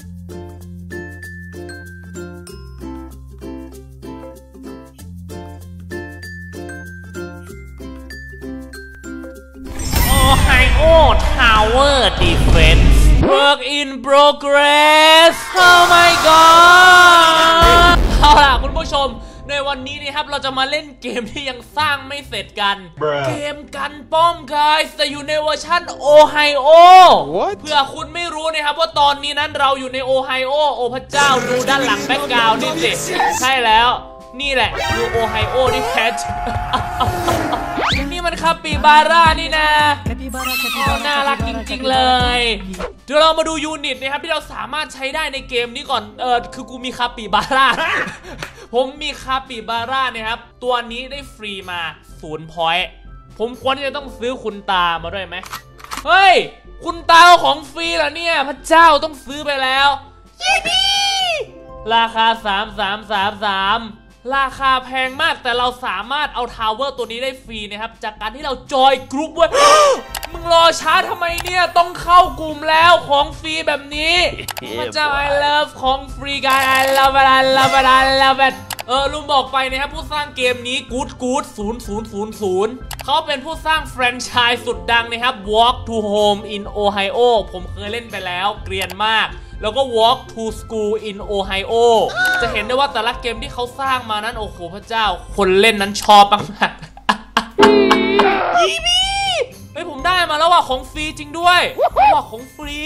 Ohio Tower Defense Work in progress Oh my god เอาล่ะคุณผู้ชมในวันนี้นะครับเราจะมาเล่นเกมที่ยังสร้างไม่เสร็จกัน Bruh. เกมกันป้อม guys แต่อยู่ในเวอร์ชันโอไฮโอเพื่อคุณไม่รู้นะครับว่าตอนนี้นั้นเราอยู่ในโอไฮโอโอพระเจ้าดูด้านหลังแบ็กกราวด์นี่สิใช่แล้วนี่แหละคือโอไฮโอที่แท้จริงนี่มันคาปิบาร่านี่นะน่ารักจริงๆเลยเดี๋ยวเรามาดูยูนิตนะครับที่เราสามารถใช้ได้ในเกมนี้ก่อนคือกูมีคาปิบาร่าผมมีคาปิบาร่านะครับตัวนี้ได้ฟรีมา0 point ผมควรจะต้องซื้อคุณตามาด้วยไหมเฮ้ยคุณตาของฟรีเหรอเนี่ยพระเจ้าต้องซื้อไปแล้วราคา3,333ราคาแพงมากแต่เราสามารถเอาทาวเวอร์ตัวนี้ได้ฟรีนะครับจากการที่เราจอยกรุ๊ปไว้ มึงรอช้าทำไมเนี่ยต้องเข้ากลุ่มแล้วของฟรีแบบนี้ มันจะ I love ของฟรีกัน I love it I love it I love it ลุงบอกไปนะครับผู้สร้างเกมนี้ good 0000เขาเป็นผู้สร้างแฟรนไชส์สุดดังนะครับ Walk to Home in Ohio ผมเคยเล่นไปแล้วเกรียนมากแล้วก็ Walk to School in Ohio จะเห็นได้ว่าแต่ละเกมที่เขาสร้างมานั้นโอ้โหพระเจ้าคนเล่นนั้นชอบมากๆยีบีเฮ้ยผมได้มาแล้วว่าของฟรีจริงด้วยว่าของฟรี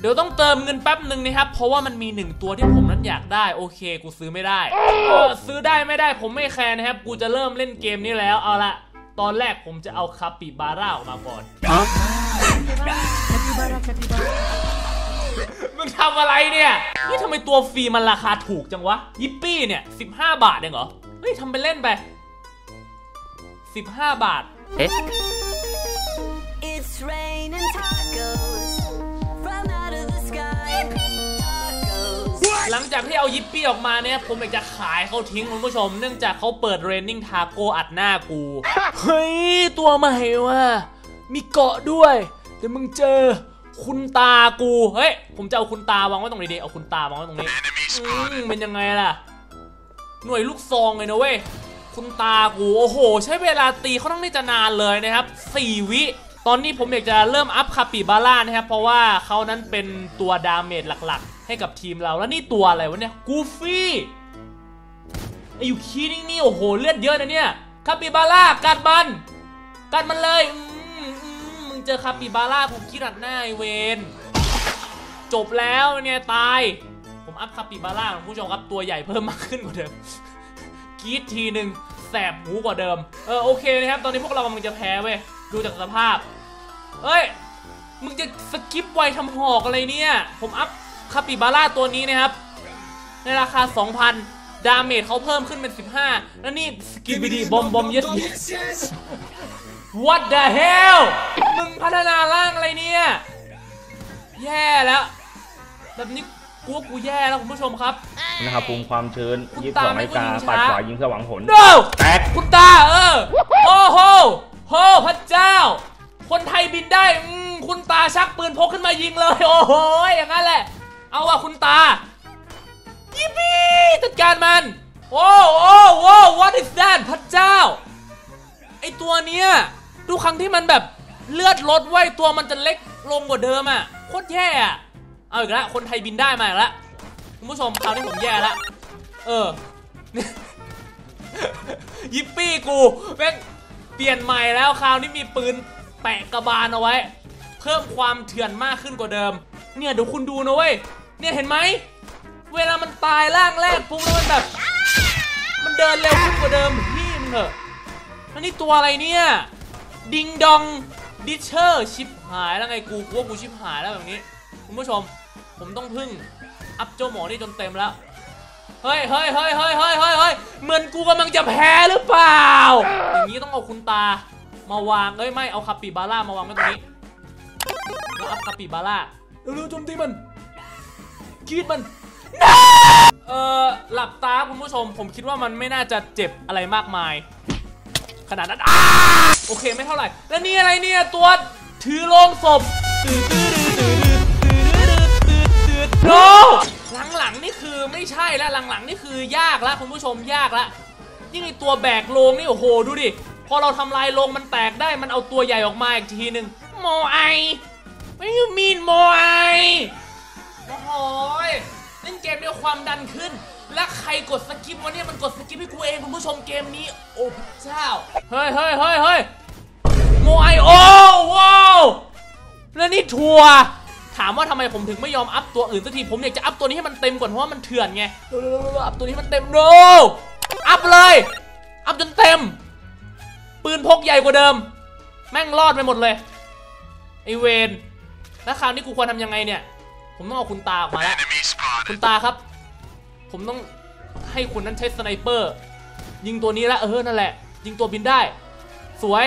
เดี๋ยวต้องเติมเงินแป๊บหนึ่งนะครับเพราะว่ามันมีหนึ่งตัวที่ผมนั้นอยากได้โอเคกูซื้อไม่ได้ซื้อได้ไม่ได้ผมไม่แคร์นะครับกูจะเริ่มเล่นเกมนี้แล้วเอาละตอนแรกผมจะเอาคาปิบาร่าออกมาก่อนมึงทำอะไรเนี่ยนี่ทำไมตัวฟรีมันราคาถูกจังวะยิปปี้เนี่ย15 บาทเองเหรอเฮ้ยทำไปเล่นไป15 บาทเอ๊ะหลังจากที่เอายิปปี้ออกมาเนี่ยผมอยากจะขายเขาทิ้งคุณผู้ชมเนื่องจากเขาเปิดเรนนิ่งทาโก้อัดหน้ากูเฮ้ยตัวใหม่ว่ะมีเกาะด้วยเดี๋ยวมึงเจอคุณตากูเฮ้ยผมจะเอาคุณตาวางไว้ตรงนี้ดิเอาคุณตาวางไว้ตรงนี้เป็นยังไงล่ะหน่วยลูกซองเลยนะเว้ยคุณตากูโอ้โหใช้เวลาตีเขาต้องได้จะนานเลยนะครับ4 วิตอนนี้ผมอยากจะเริ่มอัพคาปิบาร่านะครับเพราะว่าเขานั้นเป็นตัวดาเมจหลักๆให้กับทีมเราแล้วนี่ตัวอะไรวะเนี่ยกูฟี่ไอ้อยู่คีนิ่งนี่โอ้โหเลือดเยอะนะเนี่ยคาปิบาร่ากัดมันเลยเจอคาปิบาร่าผมขี้รัดหน้าไอเวนจบแล้วเนี่ยตายผมอัพคาปิบาร่าของผู้ชมครับตัวใหญ่เพิ่มมากขึ้นกว่าเดิมกีดทีหนึ่งแสบหูกว่าเดิมโอเคนะครับตอนนี้พวกเรากำลังจะแพ้เว้ยดูจากสภาพเฮ้ยมึงจะสกิปไวทำหอกอะไรเนี่ยผมอัพคาปิบาร่าตัวนี้นะครับในราคา 2,000 ดาเมจเขาเพิ่มขึ้นเป็น15แล้วนี่สกิปบิดีบอมเยอะWhat the hell มึงพัฒนาร่างอะไรเนี่ยแย่แล้วแบบนี้กูแย่แล้วคุณผู้ชมครับนะครับปรุงความชื้นยิบสองไม้กาปัดขวายิงสว่างผลแตกคุณตาโอ้โหโหพระเจ้าคนไทยบินได้คุณตาชักปืนพกขึ้นมายิงเลยโอ้โหอย่างนั้นแหละเอาว่ะคุณตายิปปี้จัดการมันโอ้โอ้โอ้ What is that พระเจ้าไอตัวเนี้ยดูครั้งที่มันแบบเลือดลดไว้ตัวมันจะเล็กลงกว่าเดิมอ่ะโคตรแย่อ่ะเอาอีกละคนไทยบินได้มาอีกละคุณผู้ชมคราวนี้ผมแย่ละยิปปี้กูแม่งเปลี่ยนใหม่แล้วคราวนี้มีปืนแปะกระบาลเอาไว้เพิ่มความเถื่อนมากขึ้นกว่าเดิมเนี่ยเดี๋ยวคุณดูนะเว้ยเนี่ยเห็นไหมเวลามันตายร่างแรกปุ๊บมันแบบมันเดินเร็วขึ้นกว่าเดิมพี่มึงเหอะนี่ตัวอะไรเนี่ยดิงดองดิเชอร์ชิบหายแล้วไงกูชิบหายแล้วแบบนี้คุณผู้ชมผมต้องพึ่งอัพเจ้าหมอนี่จนเต็มแล้วเฮ้ยเหมือนกูกำลังจะแพ้หรือเปล่าอย่างนี้ต้องเอาคุณตามาวางเอ้ยไม่เอาคาปิบาร่ามาวางไว้ตรงนี้แล้วอัพคาปิบาร่าเร็วๆโจมตีมันกีดมันหลับตาคุณผู้ชมผมคิดว่ามันไม่น่าจะเจ็บอะไรมากมายขนาดนั้นโอเคไม่เท่าไหร่แล้วนี่อะไรเนี่ยตัวถือโลงศพโน้ ลังๆนี่คือไม่ใช่แล้วหลังๆนี่คือยากละคุณผู้ชมยากละยิ่งไอตัวแบกโลงนี่โอ้โหดูดิพอเราทำลายโลงมันแตกได้มันเอาตัวใหญ่ออกมาอีกทีหนึ่งโมไอไม่มีนโมไอโอ้โหเล่นเกมด้วยความดันขึ้นและใครกดสกิปวันนี้มันกดสกิปให้กูเองคุณผู้ชมเกมนี้โอ้พระเจ้าเฮ้ยเฮ้ยเฮ้ยเฮ้ยโมไอโอ้ว้าวแล้วนี่ทัวถามว่าทำไมผมถึงไม่ยอมอัพตัวอื่นสักทีผมอยากจะอัพตัวนี้ให้มันเต็มก่อนเพราะว่ามันเถื่อนไงอัพตัวนี้มันเต็มโนอัพเลยอัพจนเต็มปืนพกใหญ่กว่าเดิมแม่งรอดไปหมดเลยไอเวนแล้วคราวนี้กูควรทำยังไงเนี่ยผมต้องเอาคุณตาออกมาแล้วคุณตาครับผมต้องให้คุณนั้นใช้สไนเปอร์ยิงตัวนี้ละนั่นแหละยิงตัวบินได้สวย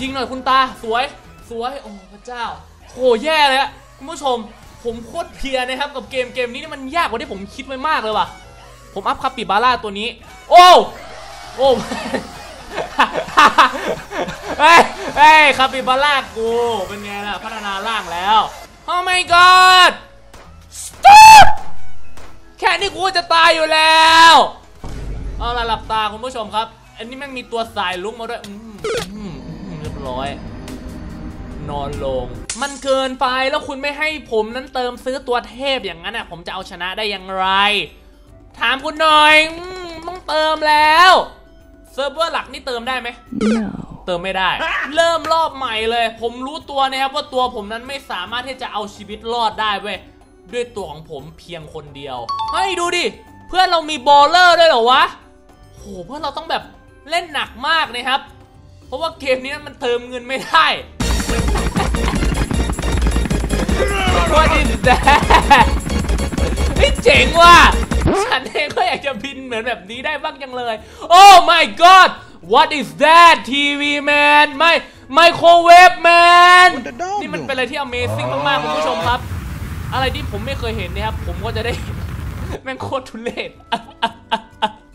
ยิงหน่อยคุณตาสวยสวยโอ้พระเจ้าโหแย่เลยคุณผู้ชมผมโคตรเพียนะครับกับเกมนี้นี่มันยากกว่าที่ผมคิดไว้มากเลยว่ะผมอัพคาปิบาร่าตัวนี้โอ้โอ้เฮ้ยคาปิบาร่ากูเป็นไงล่ะพัฒนาร่างแล้ว Oh my god stop แค่นี้กูจะตายอยู่แล้วเอาละหลับตาคุณผู้ชมครับอันนี้แม่งมีตัวสายลุกมาด้วยเรียบร้อยนอนลงมันเกินไปแล้วคุณไม่ให้ผมนั้นเติมซื้อตัวเทพอย่างนั้นอ่ะผมจะเอาชนะได้อย่างไรถามคุณหน่อยต้องเติมแล้วเซิร์ฟเวอร์หลักนี่เติมได้ไหม no. เติมไม่ได้ เริ่มรอบใหม่เลยผมรู้ตัวนะครับว่าตัวผมนั้นไม่สามารถที่จะเอาชีวิตรอดได้เว้ยด้วยตัวของผมเพียงคนเดียวเฮ้ยดูดิเพื่อนเรามีบอลเลอร์ด้วยเหรอวะโหเพื่อนเราต้องแบบเล่นหนักมากนะครับเพราะว่าเกมนี้มันเติมเงินไม่ได้What is that เจ๋งว่ะฉันเองก็อยากจะบินเหมือนแบบนี้ได้บ้างจังเลย Oh my god What is that TV man ไม่ไมโครเวฟแมนนี่มันเป็นอะไรที่ Amazing มากๆคุณผู้ชมครับอะไรที่ผมไม่เคยเห็นนะครับผมก็จะได้แม่งโคตรทุเรศ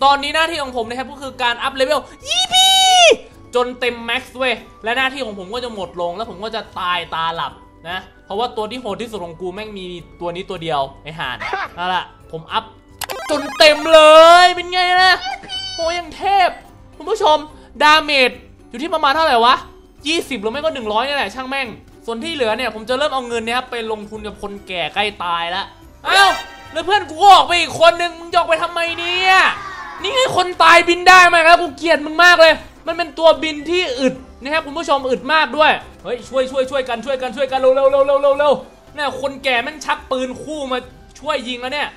ตอนนี้หน้าที่ของผมนะครับก็คือการอัพเลเวลยี่ปีจนเต็มแม็กซ์เว้ยและหน้าที่ของผมก็จะหมดลงแล้วผมก็จะตายตาหลับนะเพราะว่าตัวที่โหดที่สุดของกูแม่งมีตัวนี้ตัวเดียวไอ้ห่านนั่นแหละผมอัพจนเต็มเลยเป็นไงนะโหยังเทพคุณผู้ชมดาเมจอยู่ที่ประมาณเท่าไหร่วะ20หรือไม่ก็100นี่แหละช่างแม่งส่วนที่เหลือเนี่ยผมจะเริ่มเอาเงินนะครับไปลงทุนกับคนแก่ใกล้ตายละเอ้าแล้วเพื่อนกูออกไปอีกคนนึงมึงยอกไปทำไมเนี่ยนี่ไงคนตายบินได้ไหมครับกูเกลียดมึงมากเลยมันเป็นตัวบินที่อึดนะครับคุณผู้ชมอึดมากด้วยเฮ้ยช่วยกันเร็วเนี่ยคนแก่แม่งชักปืนคู่มาช่วยยิงแล้วเนี่ย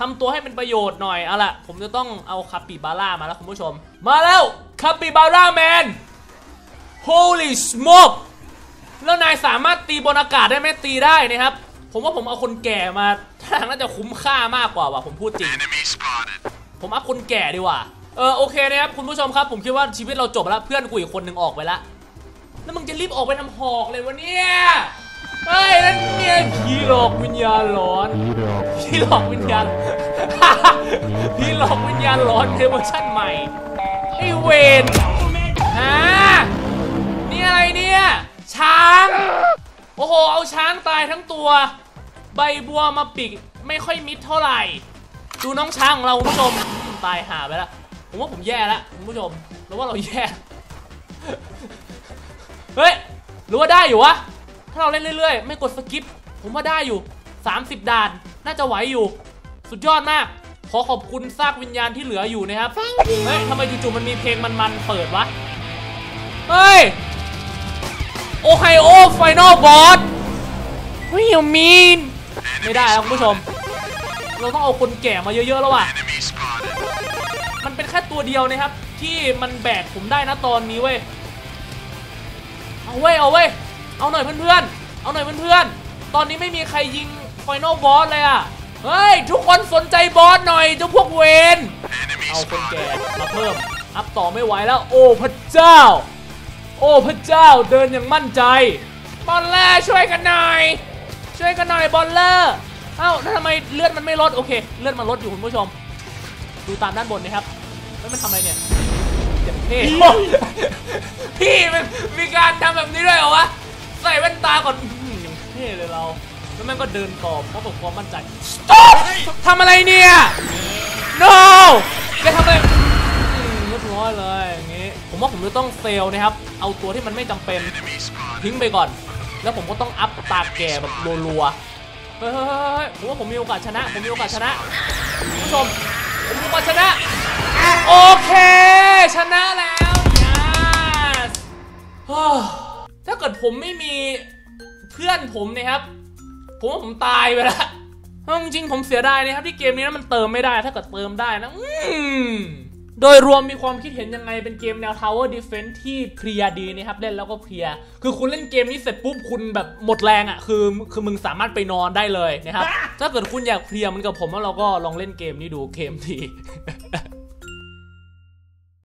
ทำตัวให้เป็นประโยชน์หน่อยเอาล่ะผมจะต้องเอาคาปิบาร่ามาแล้วคุณผู้ชมมาแล้วคาปิบาร่าแมน holy smoke แล้วนายสามารถตีบนอากาศได้ไหมตีได้นะครับผมว่าผมเอาคนแก่มาทางน่าจะคุ้มค่ามากกว่าว่ะผมพูดจริงผมอัพคนแก่ดีกว่าโอเคนะครับคุณผู้ชมครับผมคิดว่าชีวิตเราจบแล้วเพื่อนกูอีกคนหนึ่งออกไปแล้วแล้วมึงจะรีบออกไปทำหอกเลยวะเนี่ยเฮ้ยนั่นเนี่ยผีหลอกวิญญาณหลอนผีหลอกวิญญาณผีหลอกวิญญาณหลอนเวอร์ชั่นใหม่ไอเวนนี่อะไรเนี่ยช้างโอ้โหเอาช้างตายทั้งตัวใบบัวมาปิกไม่ค่อยมิดเท่าไหร่ดูน้องช้างของเราคุณผู้ชมตายหาไปแล้วผมว่าผมแย่แล้วคุณผู้ชมแล้วว่าเราแย่เฮ้ยรู้ว่าได้อยู่วะถ้าเราเล่นเรื่อยๆไม่กดสกิปผมว่าได้อยู่30ด่านน่าจะไหวอยู่สุดยอดมากขอขอบคุณซากวิญญาณที่เหลืออยู่นะครับเฮ้ยทำไมจู่ๆมันมีเพลงมันๆเปิดวะเฮ้ยโอไฮโอไฟนอลบอสไม่ยอมมีไม่ได้แล้วคุณผู้ชมเราต้องเอาคนแก่มาเยอะๆแล้วว่ะมันเป็นแค่ตัวเดียวนะครับที่มันแบกผมได้นะตอนนี้เว้ยเอาเว้ยเอาหน่อยเพื่อนเอาหน่อยเพื่อนตอนนี้ไม่มีใครยิงไฟนอลบอสเลยอ่ะเฮ้ยทุกคนสนใจบอสหน่อยเจ้าพวกเวนเอาคนแก่มาเพิ่มอัพต่อไม่ไหวแล้วโอ้พระเจ้าเดินอย่างมั่นใจบอลเลอร์ช่วยกันหน่อยบอลเลอร์เอ้าแล้วทำไมเลือดมันไม่ลดโอเคเลือดมันลดอยู่คุณผู้ชมดูตามด้านบนนะครับแล้วมันทำอะไรเนี่ยเจ็บเท่พี่มันมีการทำแบบนี้ด้วยเหรอวะใส่แว่นตาก่อนอย่างเท่เลยเราแล้วมันก็เดินต่อเพราะผมความมั่นใจ ทำอะไรเนี่ยโน่แกทำอะไรเรียบร้อยเลยอย่างนี้ผมว่าผมจะต้องเซลนะครับเอาตัวที่มันไม่จำเป็นทิ้งไปก่อนแล้วผมก็ต้องอัพตาแกแบบรัวๆเฮ้ยผมว่าผมมีโอกาสชนะผมมีโอกาสชนะผู้ชมผมมีโอกาสชนะโอเคชนะแล้วถ้าเกิดผมไม่มีเพื่อนผมนะครับผมว่าผมตายไปแล้วจริงๆผมเสียดายนะครับที่เกมนี้มันเติมไม่ได้ถ้าเกิดเติมได้นะโดยรวมมีความคิดเห็นยังไงเป็นเกมแนว Tower Defense ที่เพลียดีนะครับเล่นแล้วก็เพลียคือคุณเล่นเกมนี้เสร็จปุ๊บคุณแบบหมดแรงอ่ะคือมึงสามารถไปนอนได้เลยนะครับถ้าเกิดคุณอยากเพลียเหมือนกับผมแล้วเราก็ลองเล่นเกมนี้ดูเกมที